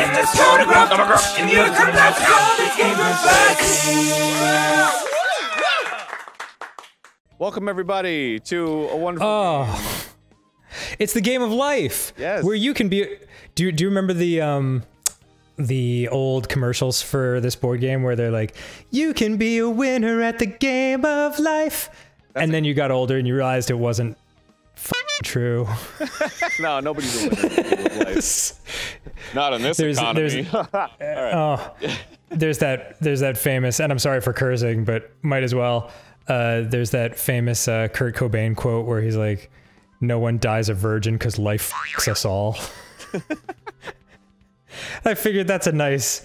And let's go to Grub. And you're Grub.com. It's Game of Life. Welcome, everybody, to a wonderful... Oh. It's the Game of Life. Yes. Where you can be... Do you remember the old commercials for this board game where they're like, you can be a winner at the Game of Life. That's and then you got older and you realized it wasn't true. No, nobody's a winner at the Game of Life. Not in this economy. There's, right. Oh, there's that famous, and I'm sorry for cursing, but might as well. There's that famous Kurt Cobain quote where he's like, no one dies a virgin because life f***s us all. I figured that's a nice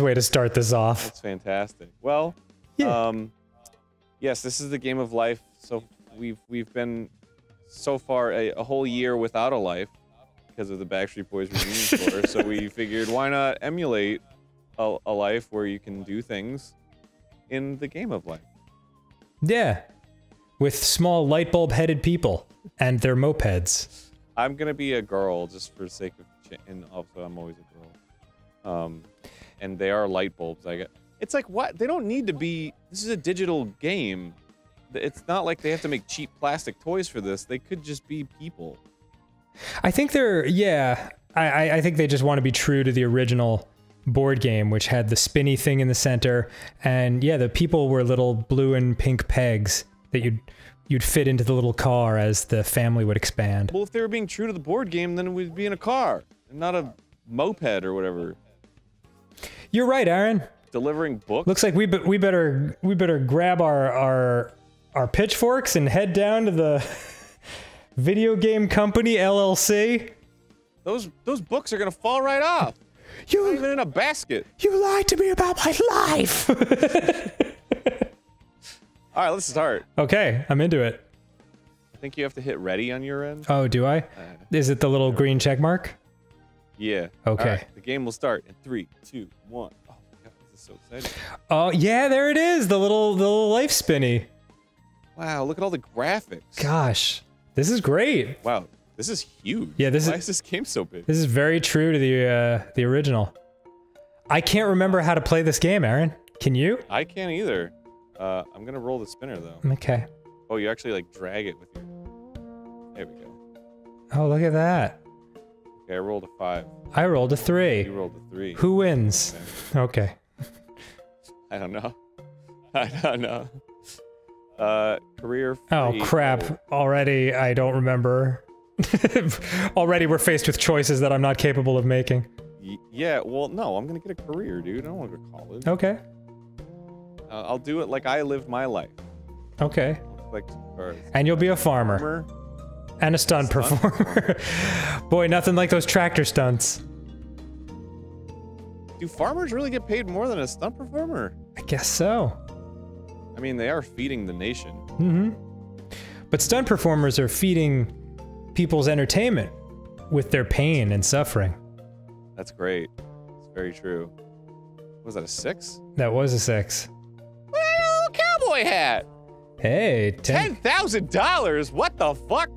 way to start this off. That's fantastic. Well, yeah. Yes, this is the Game of Life. So we've been so far a whole year without a life because of the Backstreet Boys reunion tour. So we figured, why not emulate a life where you can do things in the Game of Life? Yeah, with small light bulb headed people and their mopeds. I'm gonna be a girl just for the sake of. And also, I'm always a girl. And they are light bulbs. I guess it's like what they don't need to be. This is a digital game. It's not like they have to make cheap plastic toys for this. They could just be people. I think they're yeah. I think they just want to be true to the original board game, which had the spinny thing in the center. And yeah, the people were little blue and pink pegs that you'd fit into the little car as the family would expand. Well, if they were being true to the board game, then we'd be in a car. Not a moped or whatever. You're right, Arin. Delivering books. Looks like we better grab our pitchforks and head down to the video game company LLC. Those books are gonna fall right off. You're even in a basket. You lied to me about my life. All right, let's start. Okay, I'm into it. I think you have to hit ready on your end. Oh, do I? Is it the little green check mark? Yeah. Okay. Right, the game will start in 3, 2, 1. Oh my god, this is so exciting. Oh yeah, there it is. The little life spinny. Wow, look at all the graphics. Gosh, this is great. Wow, this is huge. Yeah, why is this game so big? This is very true to the original. I can't remember how to play this game, Arin. Can you? I can't either. I'm gonna roll the spinner though. Okay. Oh, you actually like drag it with your. There we go. Oh, look at that. Okay, I rolled a 5. I rolled a 3. You rolled a 3. Who wins? Okay. I don't know. I don't know. Career free. Oh, crap. Oh. Already, I don't remember. Already, we're faced with choices that I'm not capable of making. Yeah, well, no, I'm gonna get a career, dude. I don't want to go to college. Okay. I'll do it like I live my life. Okay. Like, and you'll be a farmer. And a stunt performer. Boy, nothing like those tractor stunts. Do farmers really get paid more than a stunt performer? I guess so. I mean, they are feeding the nation. Mm-hmm. But stunt performers are feeding people's entertainment with their pain and suffering. That's great. It's very true. Was that a 6? That was a 6. Look at that little cowboy hat! Hey, $10,000? What the fuck?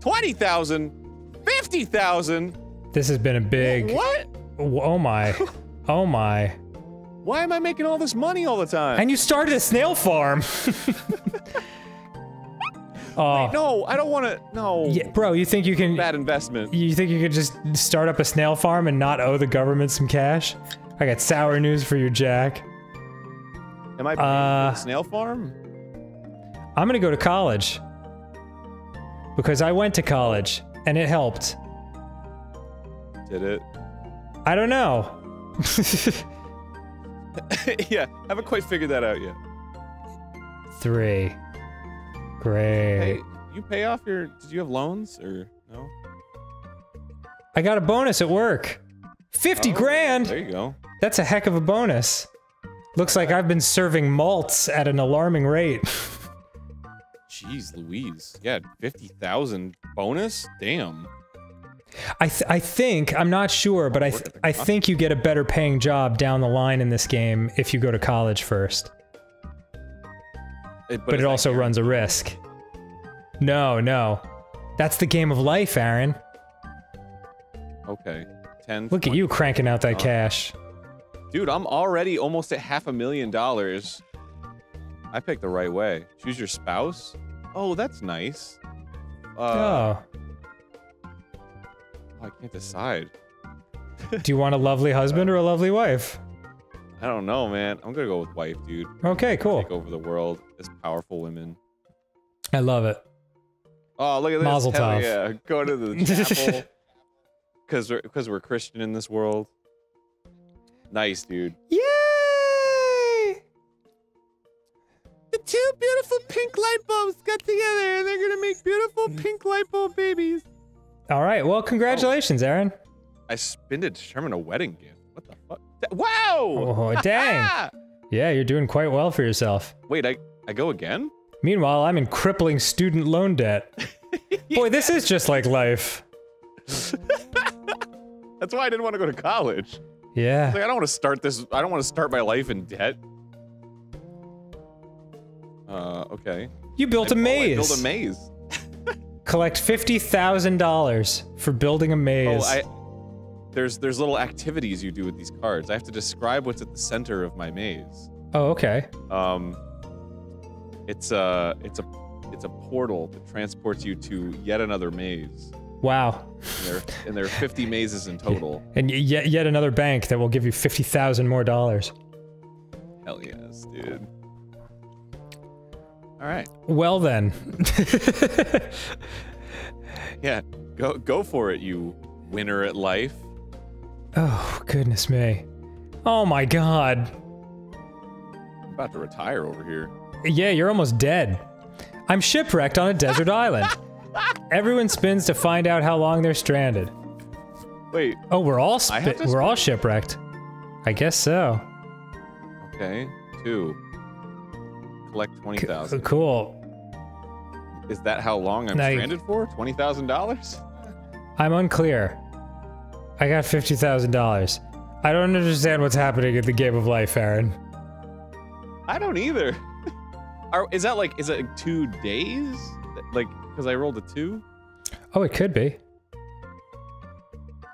20,000, 50,000. This has been a big. What? Oh my, oh my. Why am I making all this money all the time? And you started a snail farm. Oh. Wait, no, I don't want to. No. Yeah, bro, you think you can? Bad investment. You think you could just start up a snail farm and not owe the government some cash? I got sour news for you, Jack. Am I paying for the snail farm? I'm gonna go to college. Because I went to college, and it helped. Did it? I don't know. Yeah, haven't quite figured that out yet. 3. Great. Hey, you pay off your... Did you have loans, or no? I got a bonus at work. 50 grand! There you go. That's a heck of a bonus. Looks like I've been serving malts at an alarming rate. Jeez Louise. Yeah, 50,000 bonus? Damn. I think, I'm not sure, but I think you get a better paying job down the line in this game if you go to college first. But it also runs a risk. No, no. That's the Game of Life, Arin. Okay. 10. Look at you cranking out that cash. Dude, I'm already almost at $500,000. I picked the right way. Choose your spouse? Oh, that's nice. Oh, I can't decide. Do you want a lovely husband or a lovely wife? I don't know, man. I'm gonna go with wife, dude. Okay, cool. Take over the world as powerful women. I love it. Oh, look at this. Mazel tov. Yeah, go to the chapel. Because we're Christian in this world. Nice, dude. Yay! The two beautiful pink light bulbs got together and they're gonna make beautiful pink light bulb babies. All right, well, congratulations, Arin. I spent it to determine a wedding gift. What the fuck? Wow! Oh, dang. Yeah, you're doing quite well for yourself. Wait, I go again? Meanwhile, I'm in crippling student loan debt. Yeah. Boy, this is just like life. That's why I didn't want to go to college. Yeah. Like, I don't want to start this. I don't want to start my life in debt. Okay. You built a maze. I built a maze. Collect $50,000 for building a maze. Oh, there's little activities you do with these cards. I have to describe what's at the center of my maze. Oh, okay. It's a portal that transports you to yet another maze. Wow. And there are 50 mazes in total. And yet another bank that will give you $50,000 more. Hell yes, dude. All right. Well then. Yeah, go for it, you winner at life. Oh, goodness me. Oh my god. I'm about to retire over here. Yeah, you're almost dead. I'm shipwrecked on a desert island. Everyone spins to find out how long they're stranded. Wait. Oh, we're all shipwrecked. I guess so. Okay. 2. Collect 20,000. Cool. Is that how long I'm stranded for? $20,000? I'm unclear. I got $50,000. I don't understand what's happening at the Game of Life, Arin. I don't either. Is that like 2 days? Like, because I rolled a 2? Oh, it could be.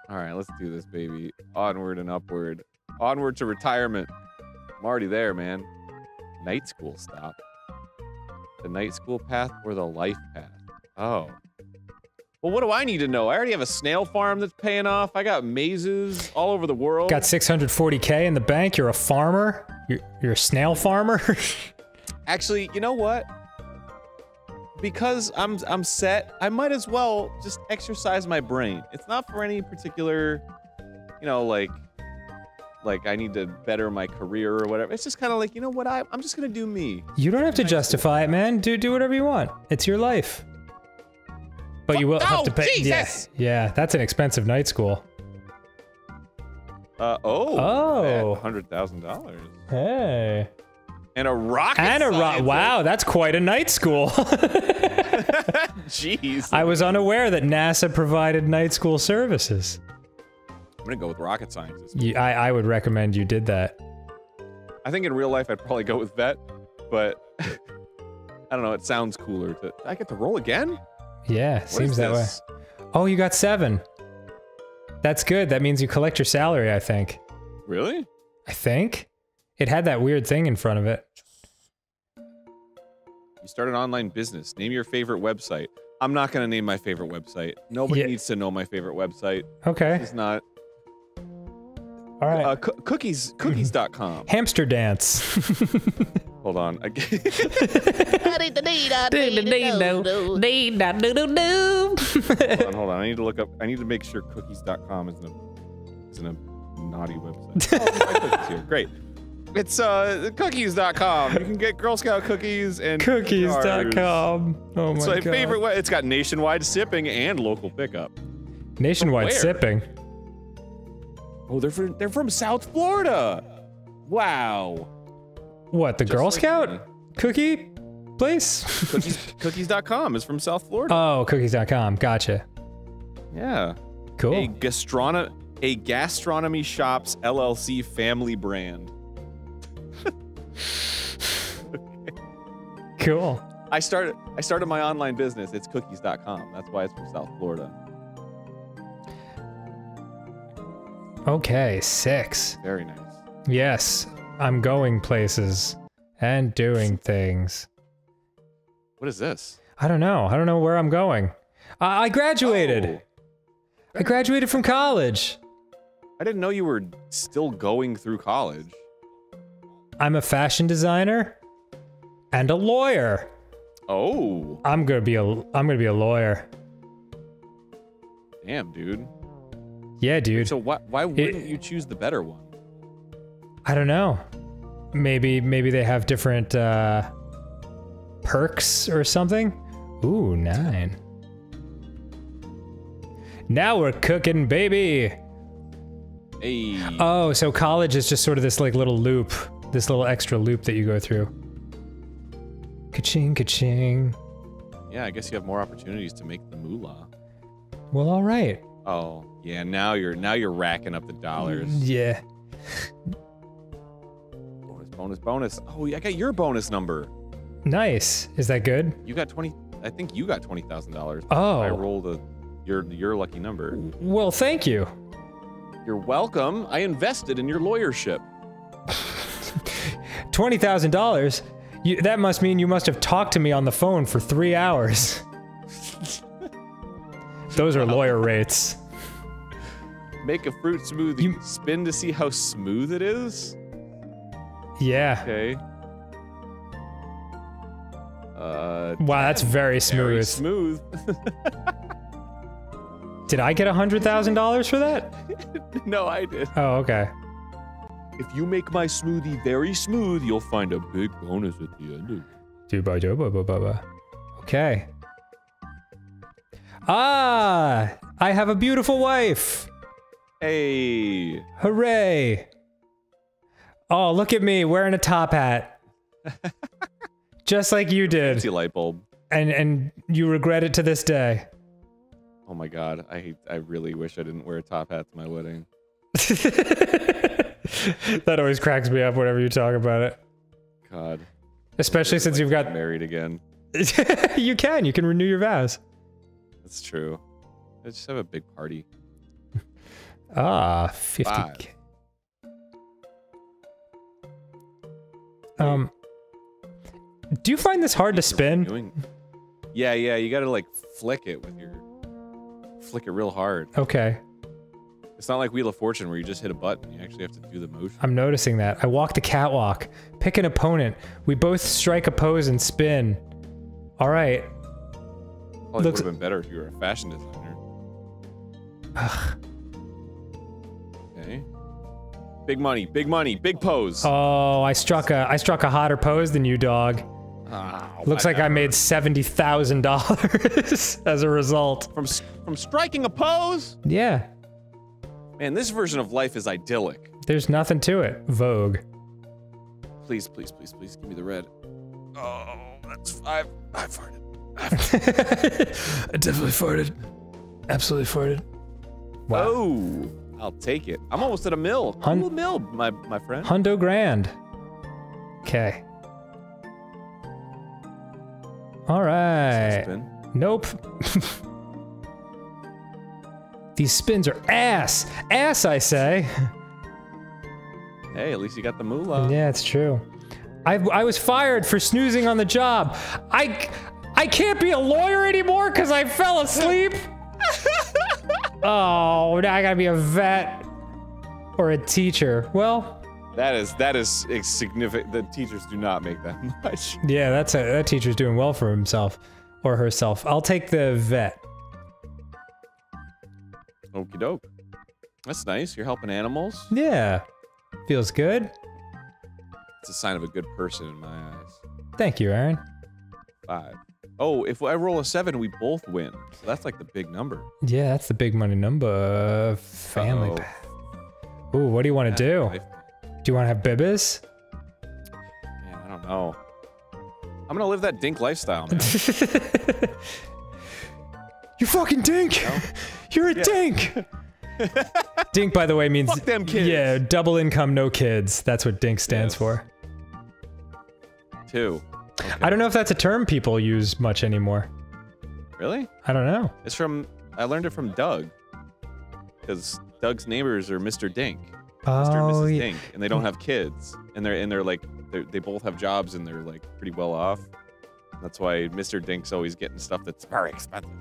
All right, let's do this, baby. Onward and upward. Onward to retirement. I'm already there, man. Night school stop. The night school path or the life path? Oh. Well, what do I need to know? I already have a snail farm that's paying off. I got mazes all over the world. Got 640K in the bank. You're a farmer. You're a snail farmer. Actually, you know what? Because I'm set, I might as well just exercise my brain. It's not for any particular, you know, like I need to better my career or whatever. It's just kind of like, you know what, I'm just gonna do me. You don't have to justify it, man. Do whatever you want. It's your life. But you will have to pay. Jesus! Yeah, that's an expensive night school. $100,000. Hey. And a rocket scientist. Wow, that's quite a night school. Jeez. I was unaware that NASA provided night school services. I'm gonna go with rocket scientist. I would recommend you did that. I think in real life I'd probably go with vet, but I don't know, it sounds cooler. I get to roll again? Yeah, seems that way. Oh, you got 7. That's good. That means you collect your salary, I think. Really? I think. It had that weird thing in front of it. You start an online business. Name your favorite website. I'm not going to name my favorite website. Nobody needs to know my favorite website. Okay. It's not. All right. Cookies.com. Hamster dance. Hold on. Hold on. I need to look up. I need to make sure Cookies.com isn't a naughty website. Oh, my cookies here. Great. It's Cookies.com. You can get Girl Scout cookies and Cookies.com. Oh my god. It's my favorite way. It's got nationwide shipping and local pickup. Nationwide shipping? Oh, they're from South Florida. Wow. What, the just Girl Scout cookie place? Cookies.com is from South Florida. Oh, Cookies.com. Gotcha. Yeah. Cool. A Gastronomy Shops LLC family brand. Okay. Cool. I started my online business. It's Cookies.com. That's why it's from South Florida. Okay, 6. Very nice. Yes, I'm going places and doing things. What is this? I don't know. I don't know where I'm going. I graduated. Oh. I graduated from college. I didn't know you were still going through college. I'm a fashion designer and a lawyer. Oh. I'm gonna be a lawyer. Damn, dude. Yeah, dude. So why wouldn't you choose the better one? I don't know. Maybe they have different perks or something. Ooh, 9. Now we're cooking, baby. Hey. Oh, so college is just sort of this like little loop, this little extra loop that you go through. Ka-ching, ka-ching. Yeah, I guess you have more opportunities to make the moolah. Well, all right. Oh, yeah. Now you're racking up the dollars. Yeah. Bonus, bonus. Oh, I got your bonus number. Nice. Is that good? You got 20. I think you got $20,000. Oh. I rolled your lucky number. Well, thank you. You're welcome. I invested in your lawyership. $20,000. That must mean you must have talked to me on the phone for 3 hours. Those are lawyer rates. Make a fruit smoothie. You spin to see how smooth it is. Yeah. Okay. Wow, that's very smooth. Very smooth. Did I get $100,000 for that? No, I did. Oh, okay. If you make my smoothie very smooth, you'll find a big bonus at the end. Okay. Ah! I have a beautiful wife! Hey! Hooray! Oh, look at me wearing a top hat. Just like you did. Fancy light bulb. And you regret it to this day. Oh my god, I really wish I didn't wear a top hat to my wedding. That always cracks me up whenever you talk about it. God. Especially since you've got married again. You can renew your vows. That's true. I just have a big party. Ah, 50K. Do you find this hard to spin? Yeah, you gotta like flick it real hard. Okay. It's not like Wheel of Fortune where you just hit a button. You actually have to do the motion. I'm noticing that. I walk the catwalk. Pick an opponent. We both strike a pose and spin. All right. Probably would've been better if you were a fashion designer. Ugh. Okay. Big money, big money, big pose. Oh, I struck a hotter pose than you, dog. Oh, looks like I made $70,000 as a result. From striking a pose? Yeah. Man, this version of life is idyllic. There's nothing to it. Vogue. Please, please, please, please give me the red. Oh, that's 5. I farted. I definitely farted. Absolutely farted. Wow. Oh. I'll take it. I'm almost at a mil. A mil, my friend. $100,000. Okay. All right. Nope. These spins are ass. Ass, I say. Hey, at least you got the moolah. Yeah, it's true. I was fired for snoozing on the job. I can't be a lawyer anymore because I fell asleep. Oh, now I gotta be a vet or a teacher. Well, that is significant. The teachers do not make that much. Yeah, that teacher's doing well for himself or herself. I'll take the vet. Okie doke. That's nice. You're helping animals. Yeah, feels good. It's a sign of a good person in my eyes. Thank you, Arin. 5. Oh, if I roll a 7, we both win. So that's like the big number. Yeah, that's the big money number. Family path. Ooh, what do you want to do? Do you want to have bibis? Man, I don't know. I'm going to live that dink lifestyle, man. You fucking dink! You know? You're a dink! Dink, by the way, means... Fuck them kids! Yeah, double income, no kids. That's what dink stands for. 2. Okay. I don't know if that's a term people use much anymore. Really? I don't know. I learned it from Doug. Because Doug's neighbors are Mr. Dink, Mr. and Mrs. Dink, and they don't have kids, and they both have jobs and they're like pretty well off. That's why Mr. Dink's always getting stuff that's very expensive.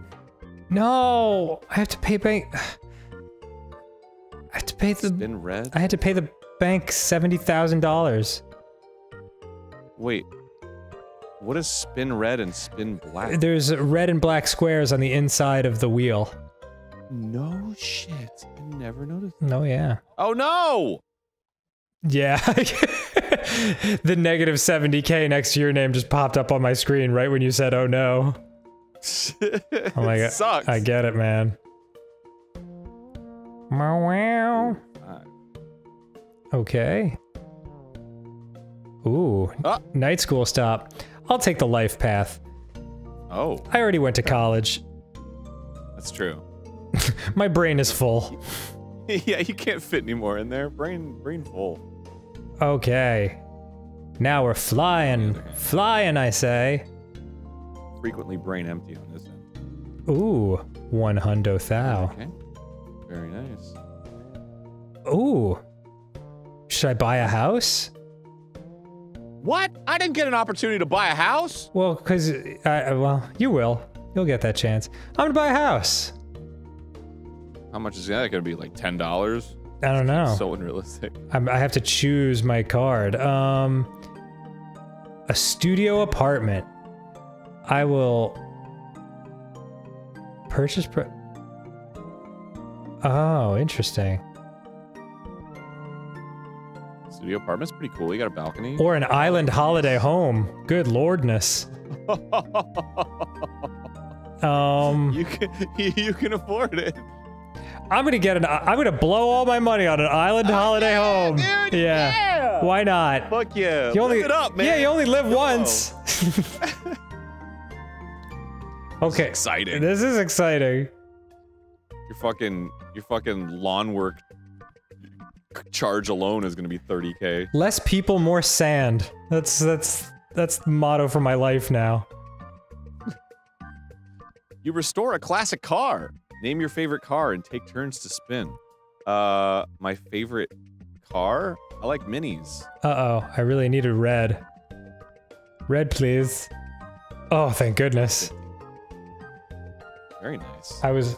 No, I have to pay bank. I have to pay the. Spin red. I had to pay the bank $70,000. Wait, what is spin red and spin black? There's red and black squares on the inside of the wheel. No shit. I never noticed. No, yeah. Oh no! Yeah. The negative 70K next to your name just popped up on my screen right when you said, oh no. Oh my god. Sucks. I get it, man. Wow. Okay. Ooh. Night school stop. I'll take the life path. Oh. I already went to college. That's true. My brain is full. Yeah, you can't fit anymore in there. Brain full. Okay. Now we're flying. Flying, I say. Frequently brain empty on this end. Ooh, 100 thou. Okay. Very nice. Ooh. Should I buy a house? What? I didn't get an opportunity to buy a house? Well, because, well, you will. You'll get that chance. I'm gonna buy a house. How much is that gonna be? Like $10? I don't know. So unrealistic. I have to choose my card. A studio apartment. I will purchase. Oh, interesting. Studio apartment's pretty cool. You got a balcony. Or an island holiday home. Good lordness. You can afford it. I'm gonna blow all my money on an island holiday home. Dude, yeah. Why not? Fuck yeah. You only, yeah, you only live once. Okay. Exciting. This is exciting. Your fucking lawn work charge alone is gonna be 30K. Less people, more sand. That's the motto for my life now. You restore a classic car. Name your favorite car and take turns to spin. My favorite car? I like minis. Uh-oh, I really needed red. Red, please. Oh, thank goodness. Very nice. I was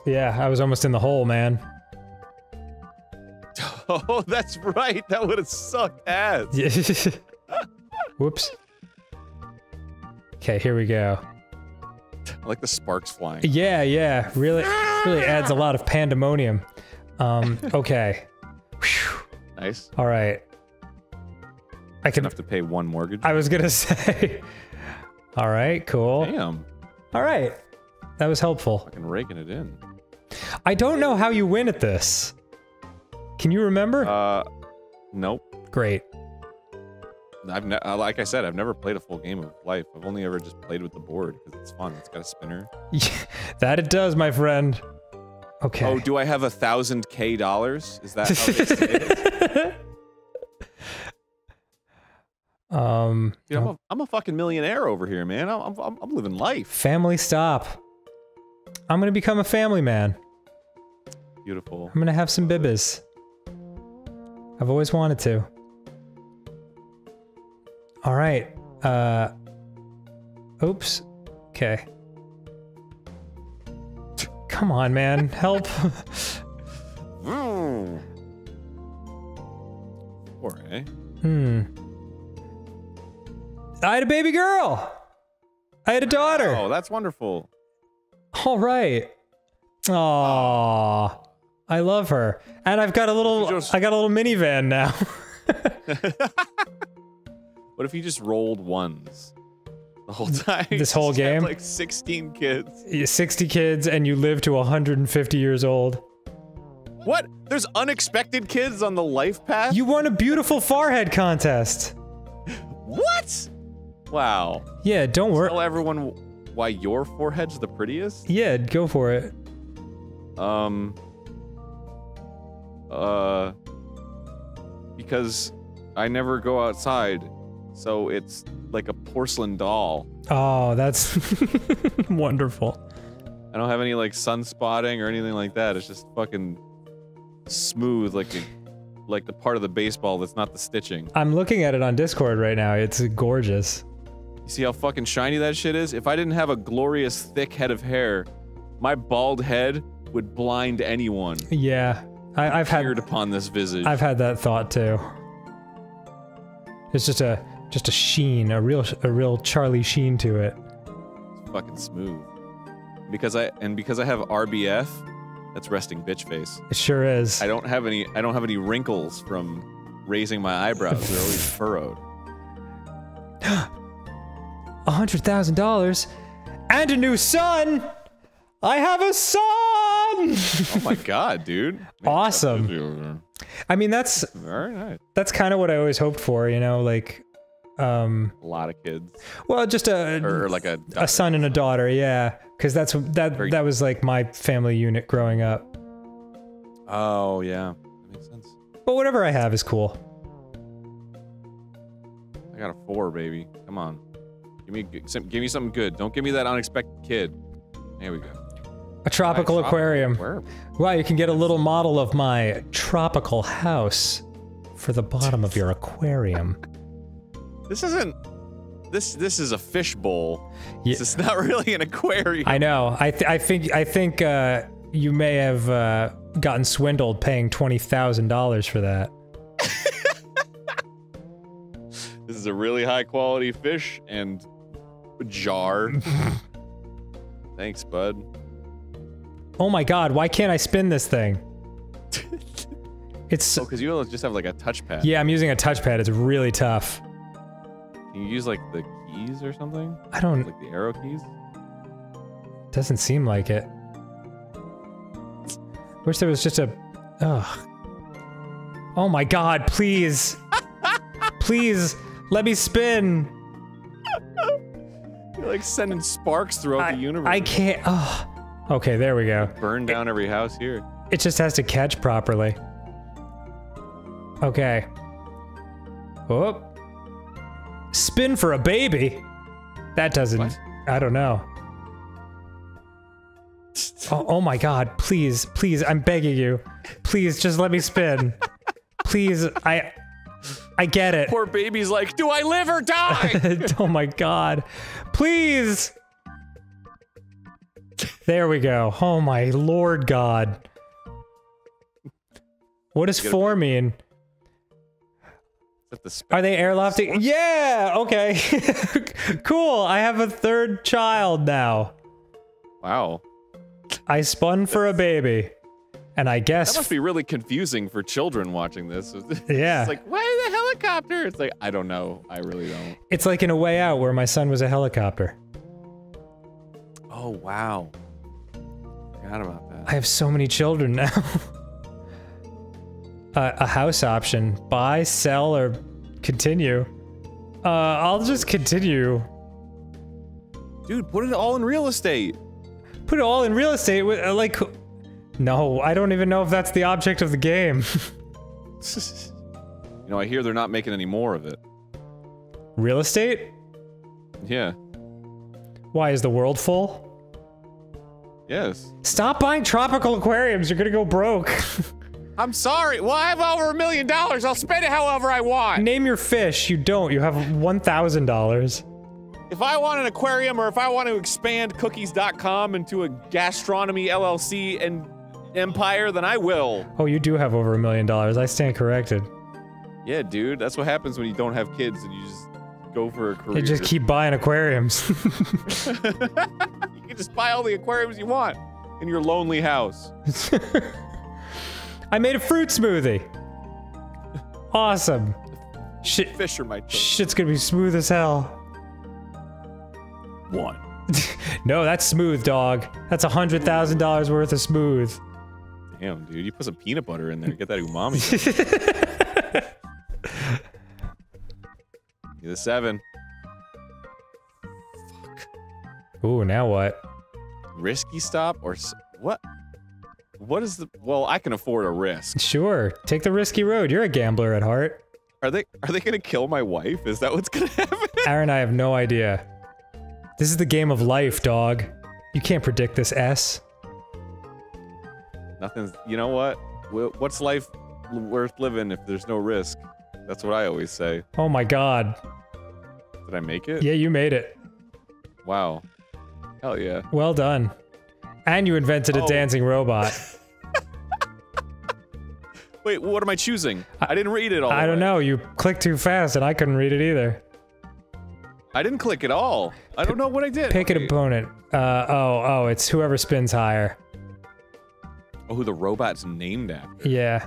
almost in the hole, man. Oh, that's right. That would have sucked ass. Whoops. Okay, here we go. I like the sparks flying. Yeah, yeah. Really adds a lot of pandemonium. Okay. Whew. Nice. All right. I can have to pay one mortgage. I was gonna say. All right. Cool. Damn. All right. That was helpful. Fucking raking it in. I don't know how you win at this. Can you remember? Nope. Great. Like I said, I've never played a full Game of Life. I've only ever just played with the board because it's fun. It's got a spinner. Yeah, that it does, my friend. Okay. Oh, do I have $1,000K? Is that how they say it? Dude, I'm a fucking millionaire over here, man. I'm living life. Family stop. I'm gonna become a family man. Beautiful. I'm gonna have some bibbas. I've always wanted to. All right. Oops. Okay. Come on, man. Help. Or, eh? Hmm. I had a baby girl. I had a daughter. Oh, that's wonderful. All right. Aww. I love her. And I've got a little. I got a little minivan now. What if you just rolled ones the whole time? This whole game? Had like 16 kids. Yeah, 60 kids and you live to 150 years old. What? There's unexpected kids on the life path? You won a beautiful forehead contest. What? Wow. Yeah, don't worry. Tell everyone why your forehead's the prettiest? Yeah, go for it. Because I never go outside. So it's like a porcelain doll. Oh, that's wonderful. I don't have any like sun spotting or anything like that. It's just fucking smooth, like the part of the baseball that's not the stitching. I'm looking at it on Discord right now. It's gorgeous. You see how fucking shiny that shit is? If I didn't have a glorious thick head of hair, my bald head would blind anyone. Yeah, I've had upon this visage. I've had that thought too. It's just a sheen, a real Charlie Sheen to it. It's fucking smooth. Because I have RBF, that's resting bitch face. It sure is. I don't have any wrinkles from raising my eyebrows. They're always furrowed. $100,000 and a new son. I have a son. Oh my god, dude! Awesome. I mean, that's very nice. That's kind of what I always hoped for, you know, like a lot of kids. Well, just a son and a daughter, yeah, because that was like my family unit growing up. Oh yeah, that makes sense. But whatever I have is cool. I got a 4, baby. Come on, give me something good. Don't give me that unexpected kid. There we go. A tropical aquarium. Wow, you can get a little model of my tropical house for the bottom of your aquarium. This isn't... This is a fishbowl. Yeah. So it's not really an aquarium. I know. I think you may have gotten swindled paying $20,000 for that. This is a really high quality fish and jar. Thanks, bud. Oh my god, why can't I spin this thing? It's... Oh, because you just have like a touchpad. Yeah, I'm using a touchpad, it's really tough. Can you use like the keys or something? I don't... Like the arrow keys? Doesn't seem like it. Wish there was just a... Ugh. Oh my god, please! Please, let me spin! You're like sending sparks throughout the universe. I can't... Ugh. Okay, there we go. Burn down every house here. It just has to catch properly. Okay. Oh. Spin for a baby? That doesn't... What? I don't know. Oh my god, please, please, I'm begging you. Please, just let me spin. Please, I get it. Poor baby's like, do I live or die? Oh my god. Please! There we go. Oh my lord god. What does 4 mean? Are they airlofting? Yeah! Okay. Cool, I have a 3rd child now. Wow. I spun for a baby. And I guess... That must be really confusing for children watching this. Yeah. It's like, why is a helicopter? It's like, I don't know. I really don't. It's like in A Way Out where my son was a helicopter. Oh wow. Forgot about that. I have so many children now. A house option. Buy, sell, or continue. I'll just continue. Dude, put it all in real estate. Put it all in real estate with like... No, I don't even know if that's the object of the game. You know, I hear they're not making any more of it. Real estate? Yeah. Why, is the world full? Yes. Stop buying tropical aquariums, you're gonna go broke. I'm sorry, well I have over $1 million, I'll spend it however I want! Name your fish, you don't, you have $1,000. If I want an aquarium or if I want to expand Cookies.com into a gastronomy LLC and empire, then I will. Oh, you do have over $1 million, I stand corrected. Yeah dude, that's what happens when you don't have kids and you just go for a career. You just keep buying aquariums. You can just buy all the aquariums you want in your lonely house. I made a fruit smoothie. Awesome. Shit, fish are my children. Shit's gonna be smooth as hell. 1. No, that's smooth, dog. That's $100,000 worth of smooth. Damn, dude, you put some peanut butter in there, get that umami. The 7. Fuck. Ooh, now what? Risky stop or what? What is the? Well, I can afford a risk. Sure, take the risky road. You're a gambler at heart. Are they gonna kill my wife? Is that what's gonna happen? Arin, I have no idea. This is the game of life, dog. You can't predict this. Nothing's. You know what? What's life worth living if there's no risk? That's what I always say. Oh my god. Did I make it? Yeah, you made it. Wow. Hell yeah. Well done. And you invented a dancing robot. Wait, what am I choosing? I didn't read it all. I don't know. You clicked too fast and I couldn't read it either. I didn't click at all. I don't know what I did. Pick an opponent. It's whoever spins higher. Oh, who the robot's named after. Yeah.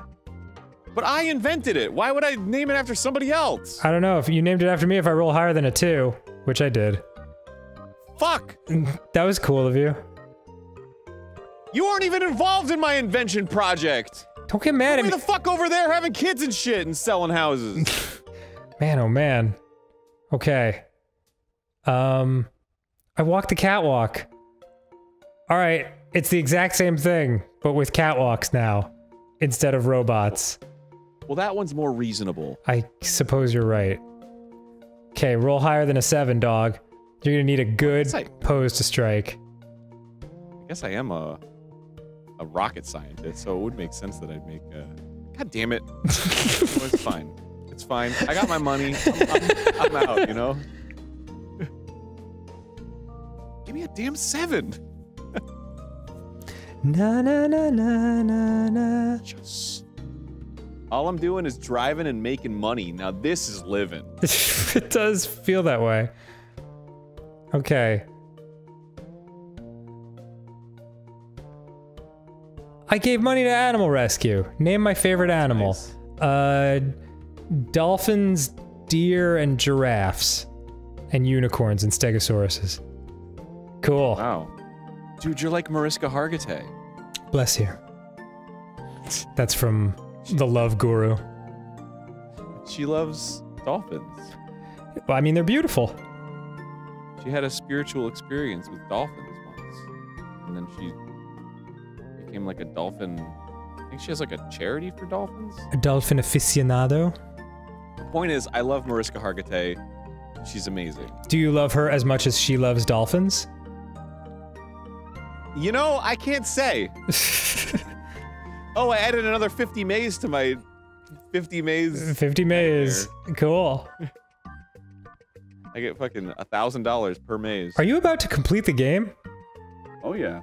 But I invented it. Why would I name it after somebody else? I don't know. If you named it after me, if I roll higher than a 2, which I did. Fuck! That was cool of you. You aren't even involved in my invention project! Don't get mad at me! Who the fuck over there having kids and shit and selling houses? Man, oh man. Okay. I walked the catwalk. Alright, it's the exact same thing, but with catwalks now. Instead of robots. Well, that one's more reasonable. I suppose you're right. Okay, roll higher than a 7, dog. You're gonna need a good pose to strike. I guess I am a rocket scientist, so it would make sense that I'd make a... God damn it. Well, it's fine. It's fine. I got my money. I'm out, you know? Give me a damn 7! Na na na na na na. Just... All I'm doing is driving and making money. Now this is living. It does feel that way. Okay. I gave money to animal rescue. Name my favorite animal. Nice. Dolphins, deer, and giraffes. And unicorns and stegosauruses. Cool. Wow. Dude, you're like Mariska Hargitay. Bless you. That's from the Love Guru. She loves dolphins. Well, I mean, they're beautiful. She had a spiritual experience with dolphins once. And then she became like a dolphin. I think she has like a charity for dolphins. A dolphin aficionado. The point is, I love Mariska Hargitay. She's amazing. Do you love her as much as she loves dolphins? You know, I can't say. Oh, I added another 50 maze to my 50 maze. 50 maze. Cool. I get fucking $1,000 per maze. Are you about to complete the game? Oh, yeah.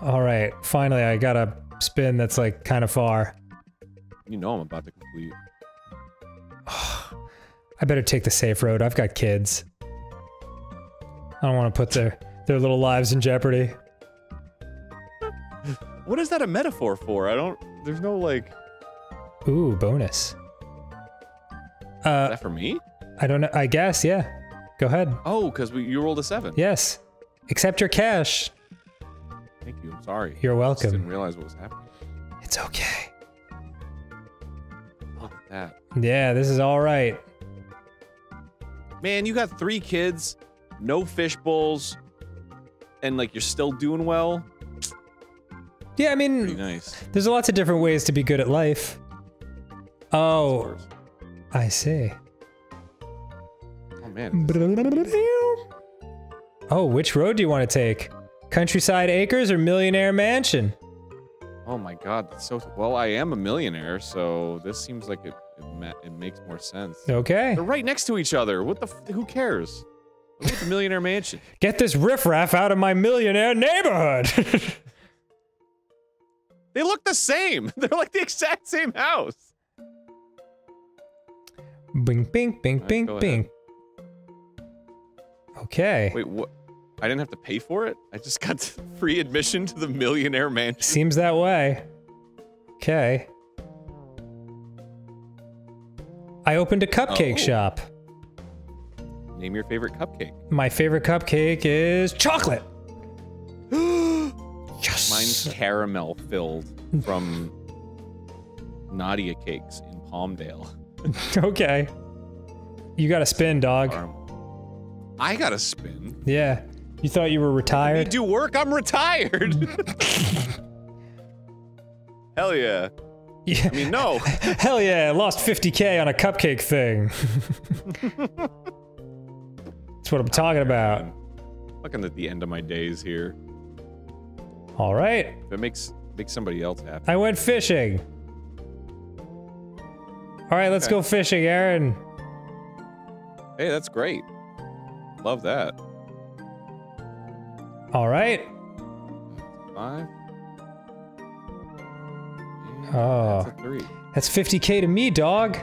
All right. Finally, I got a spin that's like kind of far. You know I'm about to complete. I better take the safe road. I've got kids. I don't want to put their little lives in jeopardy. What is that a metaphor for? There's no like... Ooh, bonus. Is that for me? I don't know, I guess, yeah. Go ahead. Oh, because you rolled a 7. Yes. Accept your cash. Thank you, I'm sorry. You're welcome. I just didn't realize what was happening. It's okay. Fuck that. Yeah, this is alright. Man, you got 3 kids, no fish bowls, and like you're still doing well. Yeah, I mean, pretty nice. There's lots of different ways to be good at life. Oh, I see. Oh man. Oh, which road do you want to take? Countryside Acres or Millionaire Mansion? Oh my god, that's so... Well, I am a millionaire, so this seems like it makes more sense. Okay. They're right next to each other. What the... Who cares? Look at the Millionaire Mansion. Get this riffraff out of my millionaire neighborhood! They look the same! They're like the exact same house! Bing, bing, bing, right, bing, bing. Okay. Wait, what? I didn't have to pay for it? I just got free admission to the Millionaire Mansion? Seems that way. Okay. I opened a cupcake shop. Name your favorite cupcake. My favorite cupcake is chocolate. Yes. Mine's caramel filled from Nadia Cakes in Palmdale. Okay. You got a spin, dog. I got a spin. Yeah. You thought you were retired? I do work. I'm retired. Hell yeah. Yeah. I mean, no. Hell yeah. Lost 50K on a cupcake thing. That's what I'm talking about. I'm looking at the end of my days here. All right. If it makes Make somebody else happy. I went fishing. All right, let's go fishing, Arin. Hey, that's great. Love that. All right. Five. Oh, that's a three. That's 50K to me, dog.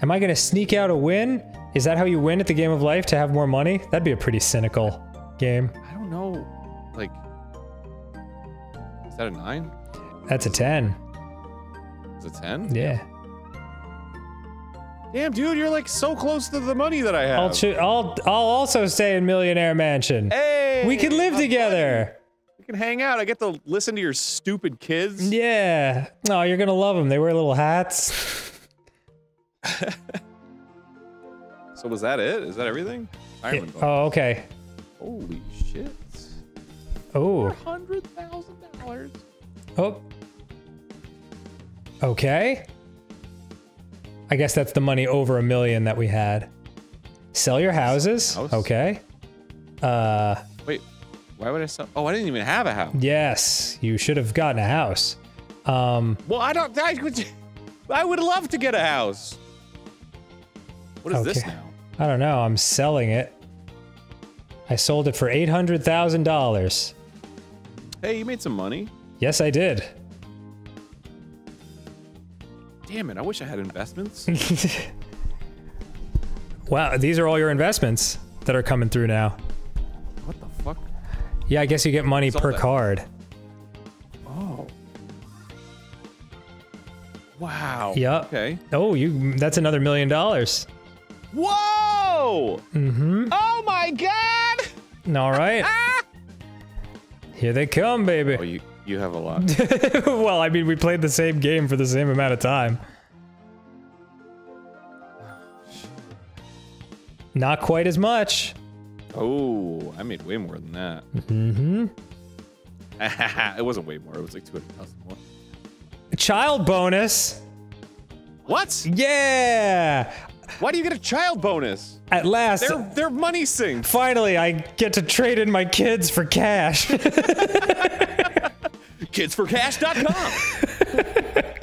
Am I gonna sneak out a win? Is that how you win at the Game of Life, to have more money? That'd be a pretty cynical game. I don't know. Like, is that a 9? That's a 10. It's a 10? Yeah. Damn, dude, you're like so close to the money that I have. I'll also stay in Millionaire Mansion. Hey, we can live together. We can hang out. I get to listen to your stupid kids. Yeah. No, you're gonna love them. They wear little hats. So was that it? Is that everything? Iron oh, okay. Holy shit. Oh. $100,000. Oh. Okay. I guess that's the money over a million that we had. Sell your houses. House? Okay. Wait. Why would I sell? Oh, I didn't even have a house. Yes, you should have gotten a house. Well, I don't. I would love to get a house. What is this now? I don't know. I'm selling it. I sold it for $800,000. Hey, you made some money. Yes, I did. Damn it, I wish I had investments. Wow, these are all your investments that are coming through now. What the fuck? Yeah, I guess you get money per card. Oh. Wow. Yep. Okay. Oh, you, that's another $1 million. Whoa! Mm-hmm. Oh my god! All right. Here they come, baby. Oh, you have a lot. Well, I mean, we played the same game for the same amount of time. Not quite as much. Oh, I made way more than that. Mm-hmm. It wasn't way more, it was like 200,000 more. Child bonus. What? Yeah. Why do you get a child bonus? At last. Their money sinks. Finally, I get to trade in my kids for cash. Kidsforcash.com.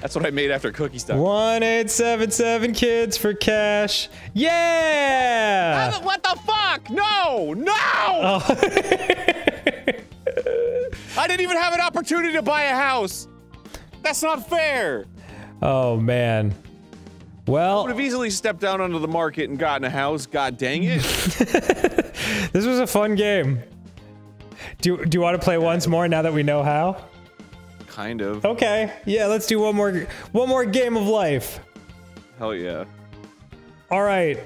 That's what I made after Cookies.com. 1877 kids for cash. Yeah. What the fuck? No, no. Oh. I didn't even have an opportunity to buy a house. That's not fair. Oh man. Well, I would have easily stepped down onto the market and gotten a house. God dang it. This was a fun game. Do you want to play once more now that we know how? Kind of. Okay. Yeah, let's do one more Game of Life. Hell yeah. All right.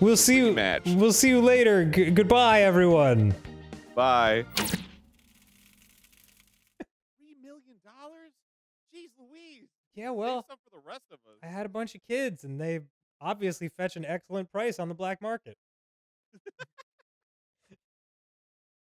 We'll see you We'll see you later. Goodbye everyone. Bye. $3 million? Jeez Louise. Yeah, well, for the rest of us. I had a bunch of kids and they obviously fetch an excellent price on the black market.